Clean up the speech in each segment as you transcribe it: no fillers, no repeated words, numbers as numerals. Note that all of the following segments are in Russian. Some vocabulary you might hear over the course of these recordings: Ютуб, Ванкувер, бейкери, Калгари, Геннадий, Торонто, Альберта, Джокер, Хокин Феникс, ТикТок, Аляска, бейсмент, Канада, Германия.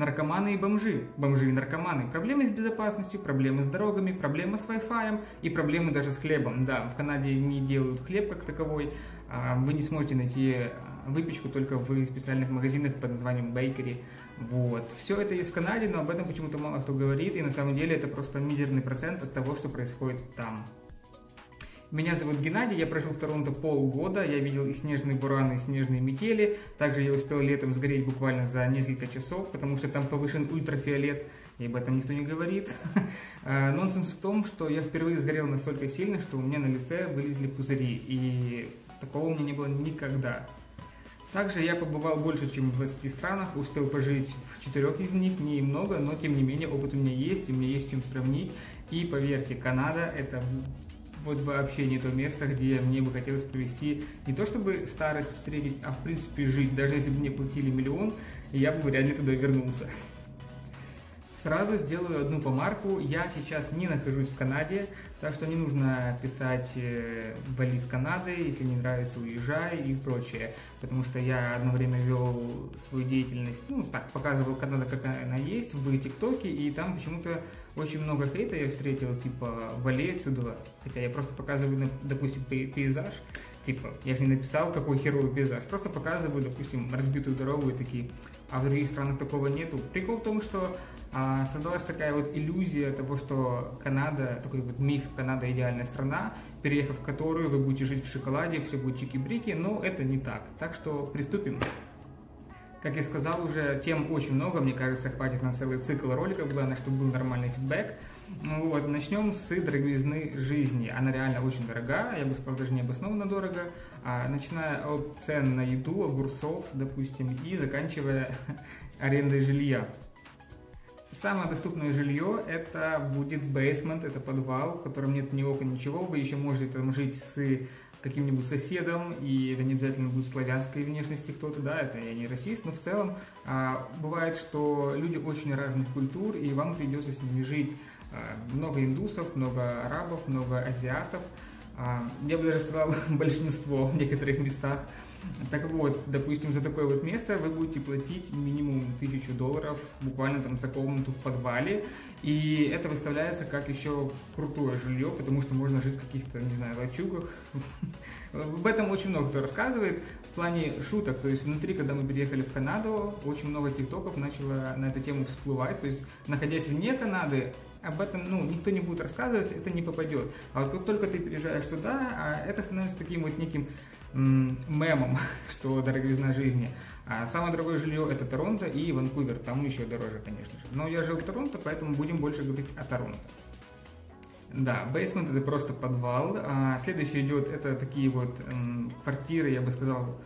наркоманы и бомжи, бомжи и наркоманы, проблемы с безопасностью, проблемы с дорогами, проблемы с Wi-Fi и проблемы даже с хлебом. Да, в Канаде не делают хлеб как таковой, вы не сможете найти выпечку только в специальных магазинах под названием бейкери. Вот. Все это есть в Канаде, но об этом почему-то мало кто говорит, и на самом деле это просто мизерный процент от того, что происходит там. Меня зовут Геннадий, я прожил в Торонто полгода, я видел и снежные бураны, и снежные метели, также я успел летом сгореть буквально за несколько часов, потому что там повышен ультрафиолет, и об этом никто не говорит. Нонсенс в том, что я впервые сгорел настолько сильно, что у меня на лице вылезли пузыри, и такого у меня не было никогда. Также я побывал больше, чем в 20 странах, успел пожить в 4 из них, не много, но тем не менее опыт у меня есть, и мне есть чем сравнить. И поверьте, Канада это вот вообще не то место, где мне бы хотелось провести не то чтобы старость встретить, а в принципе жить. Даже если бы мне платили миллион, я бы вряд ли туда вернулся. Сразу сделаю одну помарку, я сейчас не нахожусь в Канаде, так что не нужно писать «вали из Канады», «если не нравится, уезжай» и прочее, потому что я одно время вел свою деятельность, ну так, показывал Канаду, как она есть, в ТикТоке, и там почему-то очень много хейта я встретил, типа «вали отсюда», хотя я просто показываю, допустим, пейзаж, типа, я же не написал, какой херовый пейзаж, просто показываю, допустим, разбитую дорогу и такие, а в других странах такого нету. Прикол в том, что создалась такая вот иллюзия того, что Канада, такой вот миф, Канада идеальная страна, переехав в которую вы будете жить в шоколаде, все будет чики-брики, но это не так. Так что приступим. Как я сказал уже, тем очень много, мне кажется, хватит на целый цикл роликов, главное, чтобы был нормальный фидбэк. Вот, начнем с дороговизны жизни, она реально очень дорога, я бы сказал, даже необоснованно дорого, начиная от цен на еду, огурцов, допустим, и заканчивая арендой жилья. Самое доступное жилье это будет бейсмент, это подвал, в котором нет ни окон, ничего. Вы еще можете там жить с каким-нибудь соседом, и это не обязательно будет славянской внешности кто-то, да, это я не расист, но в целом бывает, что люди очень разных культур, и вам придется с ними жить. Много индусов, много арабов, много азиатов, я бы даже сказал большинство в некоторых местах. Так вот, допустим, за такое вот место вы будете платить минимум $1000, буквально там за комнату в подвале, и это выставляется как еще крутое жилье, потому что можно жить в каких-то, не знаю, лачугах. Об этом очень много кто рассказывает, в плане шуток, то есть внутри, когда мы переехали в Канаду, очень много тиктоков начало на эту тему всплывать, то есть находясь вне Канады, об этом ну, никто не будет рассказывать, это не попадет. А вот как только ты переезжаешь туда, это становится таким вот неким мемом, что дороговизна жизни. А самое дорогое жилье это Торонто и Ванкувер, там еще дороже, конечно же. Но я жил в Торонто, поэтому будем больше говорить о Торонто. Да, бейсмент это просто подвал. А следующий идет, это такие вот квартиры, я бы сказал,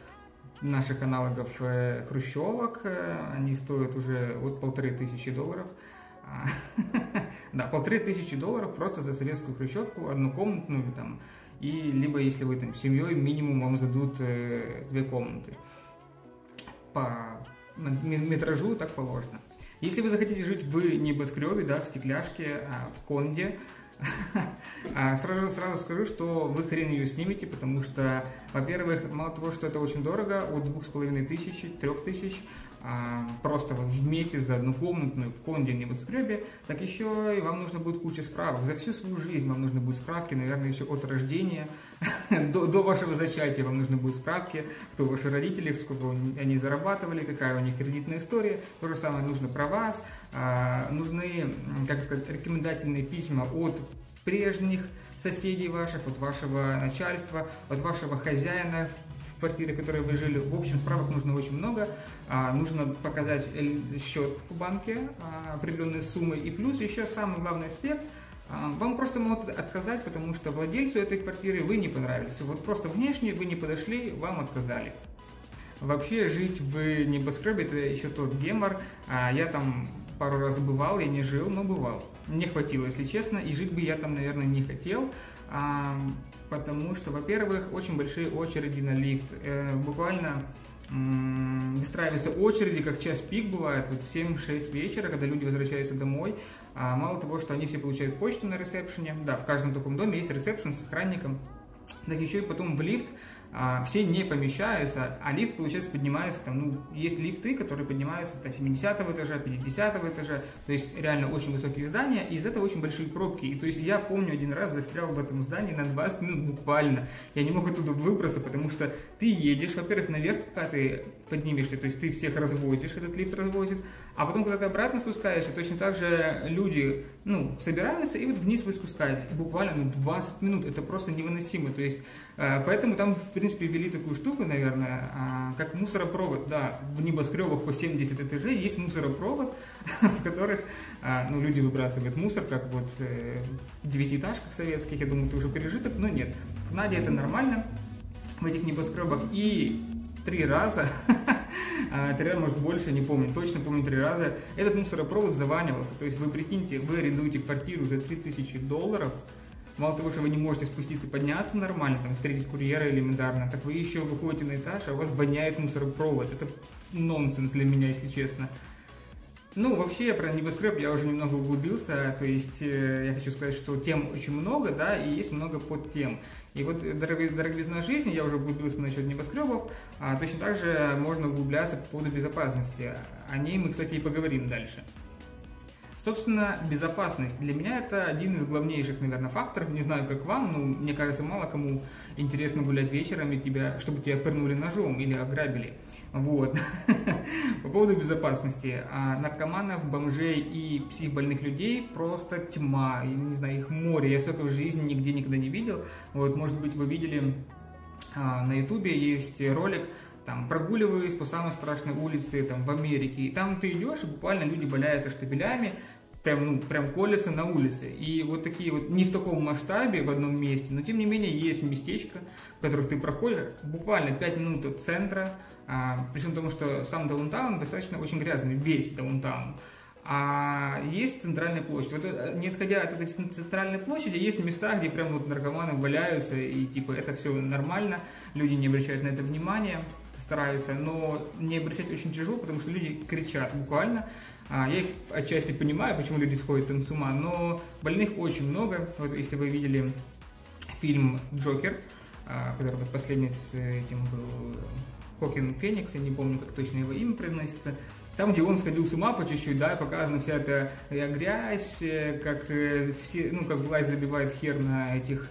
наших аналогов хрущевок. Они стоят уже от $1500. Да, $1500 просто за советскую хрущевку, однокомнатную там, и либо если вы там семьей, минимум вам зададут 2 комнаты. По метражу так положено. Если вы захотите жить в небоскребе, да, в стекляшке, в конде, сразу скажу, что вы хрен ее снимете, потому что, во-первых, мало того, что это очень дорого, от 2500 до 3000 просто вот в месяц за однокомнатную в конде небоскребе, так еще и вам нужно будет куча справок. За всю свою жизнь вам нужно будет справки, наверное, еще от рождения до вашего зачатия вам нужно будет справки, кто ваши родители, сколько они зарабатывали, какая у них кредитная история. То же самое нужно про вас, нужны, как сказать, рекомендательные письма от прежних соседей ваших, от вашего начальства, от вашего хозяина в квартире, в которой вы жили. В общем, справок нужно очень много. Нужно показать счет в банке определенной суммы. И плюс еще самый главный аспект, вам просто могут отказать, потому что владельцу этой квартиры вы не понравились. Вот просто внешне вы не подошли, вам отказали. Вообще, жить в небоскребе – это еще тот гемор. Я там пару раз бывал, я не жил, но бывал. Мне хватило, если честно, и жить бы я там, наверное, не хотел, потому что, во-первых, очень большие очереди на лифт. Буквально выстраиваются очереди, как час пик бывает, вот 7-6 вечера, когда люди возвращаются домой. Мало того, что они все получают почту на ресепшене, да, в каждом таком доме есть ресепшен с охранником, так еще и потом в лифт все не помещаются, а лифт, получается, поднимается, там, ну, есть лифты, которые поднимаются до 70 этажа, 50 этажа, то есть реально очень высокие здания, и из этого очень большие пробки. И то есть я помню, один раз застрял в этом здании на 20 минут буквально, я не мог оттуда выбраться, потому что ты едешь, во-первых, наверх, когда ты поднимешься, то есть ты всех разводишь, этот лифт разводит, а потом, когда ты обратно спускаешься, точно так же люди, ну, собираются, и вот вниз вы спускаетесь, и буквально, ну, 20 минут, это просто невыносимо, то есть, поэтому там, в принципе, ввели такую штуку, наверное, как мусоропровод, да, в небоскребах по 70 этажей есть мусоропровод, в которых, ну, люди выбрасывают мусор, как вот в девятиэтажках советских, я думаю, это уже пережиток, но нет, в Наде это нормально, в этих небоскребах, и 3 раза... 3 раза, может, больше, не помню, точно помню 3 раза, этот мусоропровод заванивался. То есть вы прикиньте, вы арендуете квартиру за $3000, мало того, что вы не можете спуститься, подняться нормально, там, встретить курьера элементарно, так вы еще выходите на этаж, а у вас воняет мусоропровод. Это нонсенс для меня, если честно. Ну, вообще, про небоскреб я уже немного углубился, то есть я хочу сказать, что тем очень много, да, и есть много подтем. И вот дороговизна жизни, я уже углубился насчет небоскребов, а точно так же можно углубляться по поводу безопасности. О ней мы, кстати, и поговорим дальше. Собственно, безопасность. Для меня это один из главнейших, наверное, факторов. Не знаю, как вам, но мне кажется, мало кому интересно гулять вечером, и чтобы тебя пырнули ножом или ограбили. Вот. По поводу безопасности. Наркоманов, бомжей и психбольных людей просто тьма. Я не знаю, их море. Я столько в жизни нигде никогда не видел. Вот, может быть, вы видели на Ютубе, есть ролик, там, прогуливаюсь по самой страшной улице, там, в Америке, и там ты идешь, и буквально люди валяются штабелями, прям колются на улице. И вот такие вот, не в таком масштабе, в одном месте, но тем не менее есть местечко, в которых ты проходишь буквально 5 минут от центра, причем потому, что сам даунтаун достаточно очень грязный, весь даунтаун. А есть центральная площадь. Вот, не отходя от этой центральной площади, есть места, где прям вот наркоманы валяются, и типа это все нормально, люди не обращают на это внимания, стараются, но не обращать очень тяжело, потому что люди кричат буквально. Я их отчасти понимаю, почему люди сходят там с ума, но больных очень много. Вот если вы видели фильм «Джокер», который вот последний с этим был Хокин Феникс, я не помню, как точно его имя произносится, там, где он сходил с ума по чуть-чуть, да, показана вся эта грязь, как все, ну, как власть забивает хер на этих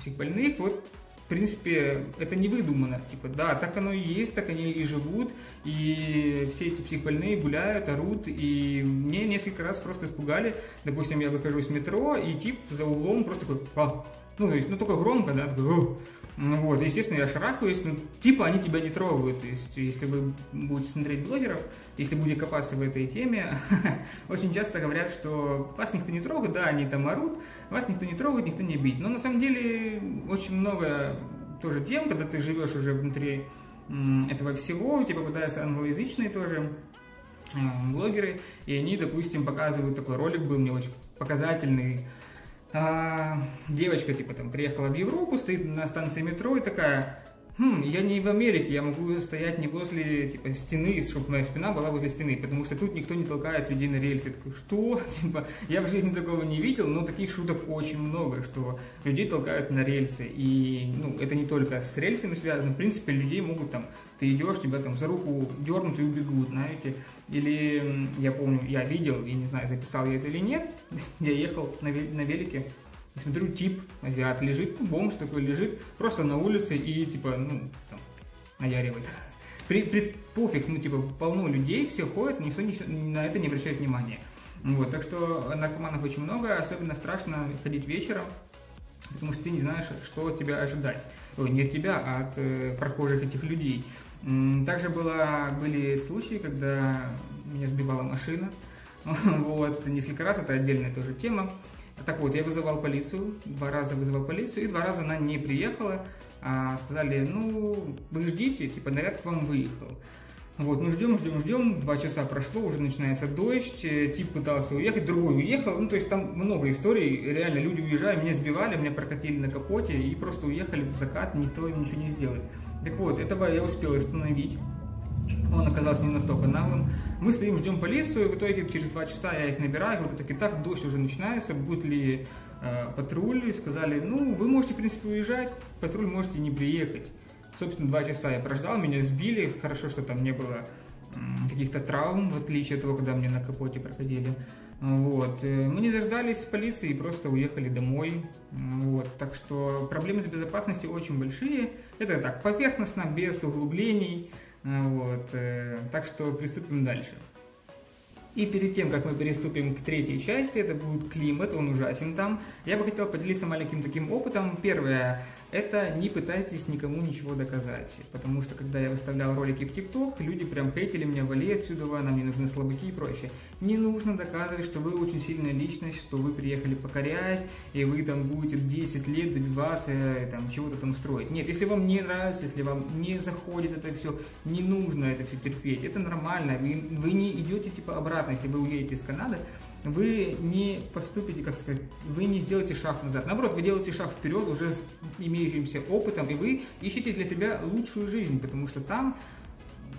психбольных, вот. В принципе, это не выдумано, типа, да, так оно и есть, так они и живут, и все эти психбольные гуляют, орут, и мне несколько раз просто испугали, допустим, я выхожу с метро, и тип за углом просто такой, а, ну, то есть, ну, только громко, да, такой, о. Вот, естественно, я шарахаюсь, ну, типа, они тебя не трогают, то есть, если вы будете смотреть блогеров, если будете копаться в этой теме, очень часто говорят, что вас никто не трогает, да, они там орут, вас никто не трогает, никто не бить, но на самом деле очень много тоже тем, когда ты живешь уже внутри этого всего, у тебя попадаются англоязычные тоже блогеры, и они, допустим, показывают, такой ролик был мне очень показательный, девочка, типа, там, приехала в Европу, стоит на станции метро и такая, я не в Америке, я могу стоять не возле, типа, стены, чтобы моя спина была возле стены, потому что тут никто не толкает людей на рельсы. Я такой, что? Типа, я в жизни такого не видел, но таких шуток очень много, что людей толкают на рельсы, и, ну, это не только с рельсами связано, в принципе, людей могут, там, ты идешь, тебя там за руку дернут и убегут, знаете. Или, я помню, я видел, я не знаю, записал я это или нет, я ехал на велике, и смотрю, тип, азиат, лежит, бомж такой лежит, просто на улице и, типа, ну, там, наяривает. Пофиг, ну, типа, полно людей, все ходят, никто на это не обращает внимания. Вот, так что наркоманов очень много, особенно страшно ходить вечером, потому что ты не знаешь, что от тебя ожидать. Ой, не от тебя, а от прохожих этих людей. Также были случаи, когда меня сбивала машина, вот, несколько раз, это отдельная тоже тема. Так вот, я вызывал полицию, 2 раза вызывал полицию, и 2 раза она не приехала, сказали, ну, вы ждите, типа, наряд к вам выехал. Вот, ну, ждем, 2 часа прошло, уже начинается дождь, тип пытался уехать, другой уехал, ну, то есть там много историй, реально, люди уезжали, меня сбивали, меня прокатили на капоте и просто уехали в закат, никто ничего не сделает. Так вот, этого я успел остановить, он оказался не настолько наглым, мы стоим, ждем полицию, и в итоге через 2 часа я их набираю, говорю, так и так, дождь уже начинается, будет ли патруль, сказали, ну, вы можете, в принципе, уезжать, патруль можете не приехать. Собственно, 2 часа я прождал, меня сбили, хорошо, что там не было каких-то травм, в отличие от того, когда мне на капоте проходили. Вот. Мы не дождались полиции и просто уехали домой. Вот. Так что проблемы с безопасностью очень большие. Это так, поверхностно, без углублений. Вот. Так что приступим дальше. И перед тем, как мы переступим к 3-й части, это будет климат, он ужасен там. Я бы хотел поделиться маленьким таким опытом. Первое, это не пытайтесь никому ничего доказать. Потому что, когда я выставлял ролики в ТикТок, люди прям хейтили меня, вали отсюда, нам не нужны слабаки и прочее. Не нужно доказывать, что вы очень сильная личность, что вы приехали покорять, и вы там будете 10 лет добиваться, чего-то там строить. Нет, если вам не нравится, если вам не заходит это все, не нужно это все терпеть. Это нормально, вы не идете типа обратно. Если вы уедете из Канады, вы не поступите, как сказать, вы не сделаете шаг назад. Наоборот, вы делаете шаг вперед уже с имеющимся опытом, и вы ищете для себя лучшую жизнь, потому что там,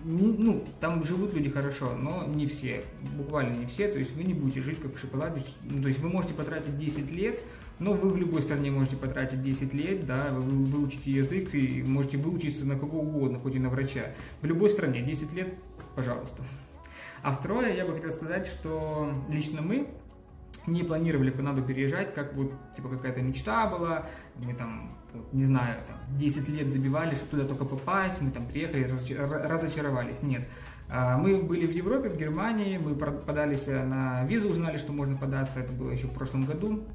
ну, там живут люди хорошо, но не все, буквально не все, то есть вы не будете жить как в шоколаде, то есть вы можете потратить 10 лет, но вы в любой стране можете потратить 10 лет, да, вы выучите язык и можете выучиться на кого угодно, хоть и на врача. В любой стране 10 лет, пожалуйста. А второе, я бы хотел сказать, что лично мы не планировали в Канаду переезжать, как вот, типа, какая-то мечта была, мы там, вот, не знаю, там, 10 лет добивались, чтобы туда только попасть, мы там приехали, разочаровались, нет. Мы были в Европе, в Германии, мы подались на визу, узнали, что можно податься, это было еще в прошлом году,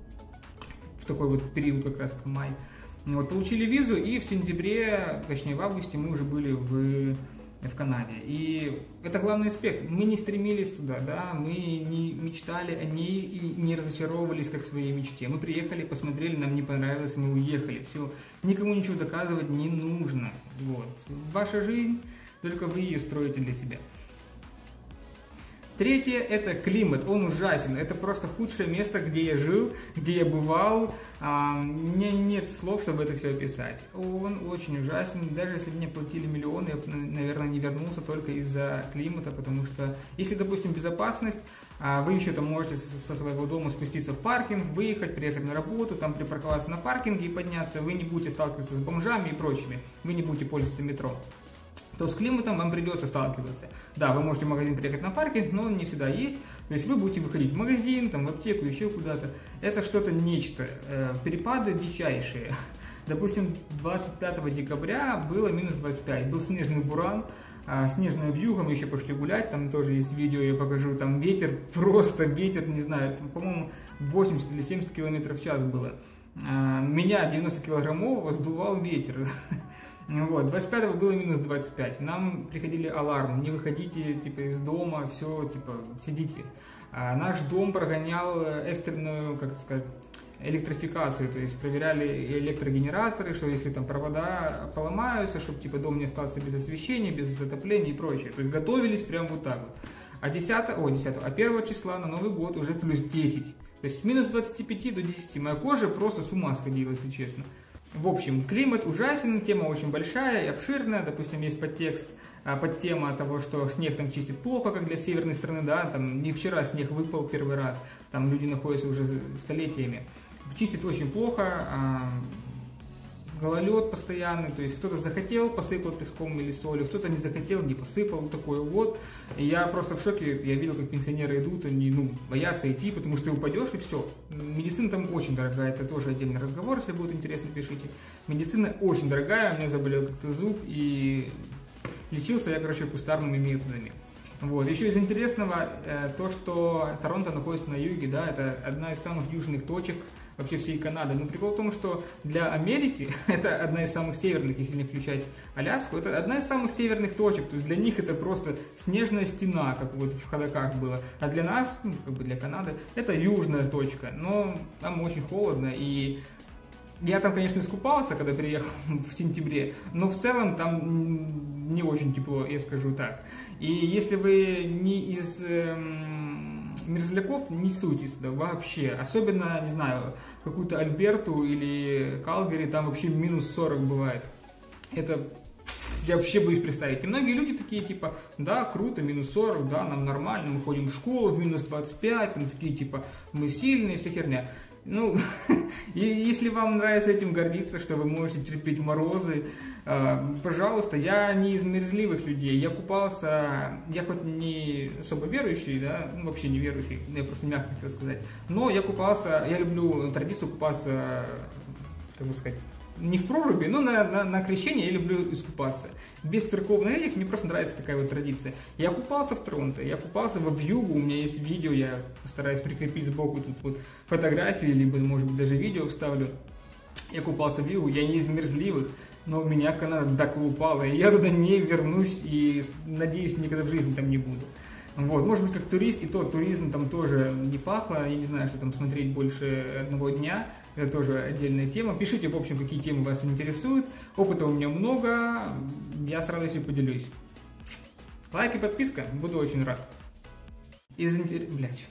в такой вот период, как раз в май. Вот, получили визу, и в сентябре, точнее в августе, мы уже были в Канаде. И это главный аспект. Мы не стремились туда, да, мы не мечтали о ней и не разочаровывались, как в своей мечте. Мы приехали, посмотрели, нам не понравилось, мы уехали. Все, никому ничего доказывать не нужно. Вот. Ваша жизнь, только вы ее строите для себя. Третье, это климат, он ужасен, это просто худшее место, где я жил, где я бывал, мне нет слов, чтобы это все описать, он очень ужасен, даже если бы мне платили миллионы, я бы, наверное, не вернулся только из-за климата, потому что, если, допустим, безопасность, вы еще там можете со своего дома спуститься в паркинг, выехать, приехать на работу, там припарковаться на паркинге и подняться, вы не будете сталкиваться с бомжами и прочими, вы не будете пользоваться метро. То с климатом вам придется сталкиваться. Да, вы можете в магазин приехать на паркинг, но он не всегда есть. То есть вы будете выходить в магазин, там, в аптеку, еще куда-то. Это что-то нечто. Перепады дичайшие. Допустим, 25 декабря было минус 25. Был снежный буран, снежная вьюга, мы еще пошли гулять. Там тоже есть видео, я покажу. Там ветер, просто ветер, не знаю, по-моему, 80 или 70 км в час было. Меня, 90-килограммового, сдувал ветер. Вот, 25-го было минус 25, нам приходили аларм, не выходите, типа, из дома, все, типа, сидите. А наш дом прогонял экстренную, как сказать, электрификацию, то есть проверяли электрогенераторы, что если там провода поломаются, чтобы, типа, дом не остался без освещения, без затопления и прочее. То есть готовились прям вот так вот. А 1 числа на Новый год уже плюс 10, то есть с минус 25 до 10, моя кожа просто с ума сходила, если честно. В общем, климат ужасен, тема очень большая и обширная, допустим, есть подтекст, подтема того, что снег там чистит плохо, как для северной страны, да, там не вчера снег выпал первый раз, там люди находятся уже столетиями, чистит очень плохо, гололед постоянный, то есть кто-то захотел, посыпал песком или солью, кто-то не захотел, не посыпал, такое вот, и я просто в шоке, я видел, как пенсионеры идут, они, ну, боятся идти, потому что ты упадешь и все. Медицина там очень дорогая, это тоже отдельный разговор, если будет интересно, пишите. Медицина очень дорогая, у меня заболел как-то зуб, и лечился я, короче, кустарными методами. Вот. Еще из интересного, то, что Торонто находится на юге, да, это одна из самых южных точек вообще всей Канады. Но прикол в том, что для Америки это одна из самых северных, если не включать Аляску, это одна из самых северных точек. То есть для них это просто снежная стена, как вот в ходоках было. А для нас, ну, как бы для Канады, это южная точка. Но там очень холодно. И я там, конечно, искупался, когда приехал в сентябре, но в целом там не очень тепло, я скажу так. И если вы не из мерзляков, не суйте сюда вообще, особенно, не знаю, какую-то Альберту или Калгари, там вообще минус 40 бывает, это я вообще боюсь представить. И многие люди такие, типа, да, круто, минус 40, да, нам нормально, мы ходим в школу в минус 25, там такие, типа, мы сильные, вся херня. Ну, если вам нравится этим гордиться, что вы можете терпеть морозы, пожалуйста, я не из мерзливых людей, я купался, я хоть не особо верующий, да, ну, вообще не верующий, я просто мягко хотел сказать, но я купался, я люблю традицию купаться, как бы сказать, не в проруби, но на крещение я люблю искупаться. Без церковных этих мне просто нравится такая вот традиция. Я купался в Торонто, я купался в Абьюгу, у меня есть видео, я постараюсь прикрепить сбоку тут вот фотографии, либо, может быть, даже видео вставлю. Я купался в Абьюгу, я не из мерзливых, но у меня Канада так упала, и я туда не вернусь, и, надеюсь, никогда в жизни там не буду. Вот, может быть, как турист, и то туризм там тоже не пахло, я не знаю, что там смотреть больше одного дня. Это тоже отдельная тема. Пишите, в общем, какие темы вас интересуют. Опыта у меня много. Я с радостью поделюсь. Лайк и подписка. Буду очень рад. Блядь.